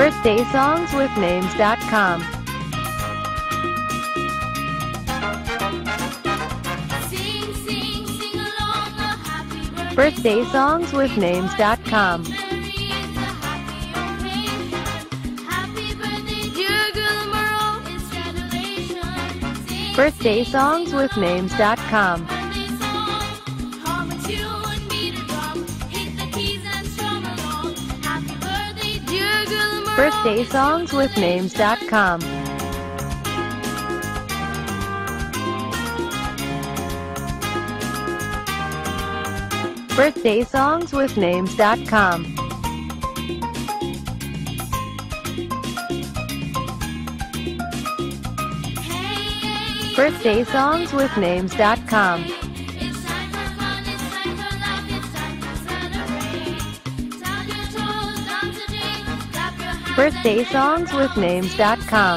BirthdaySongsWithNames.com. BirthdaySongsWithNames.com. BirthdaySongsWithNames.com. BirthdaySongsWithNames.com. BirthdaySongsWithNames.com. BirthdaySongsWithNames.com. BirthdaySongsWithNames.com. BirthdaySongsWithNames.com. BirthdaySongsWithNames.com.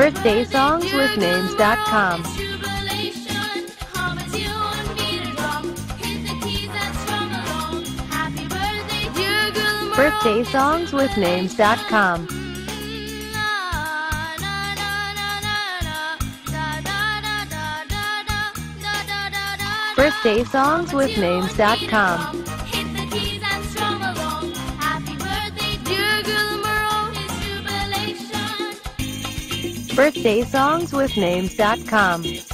BirthdaySongsWithNames.com. BirthdaySongsWithNames.com.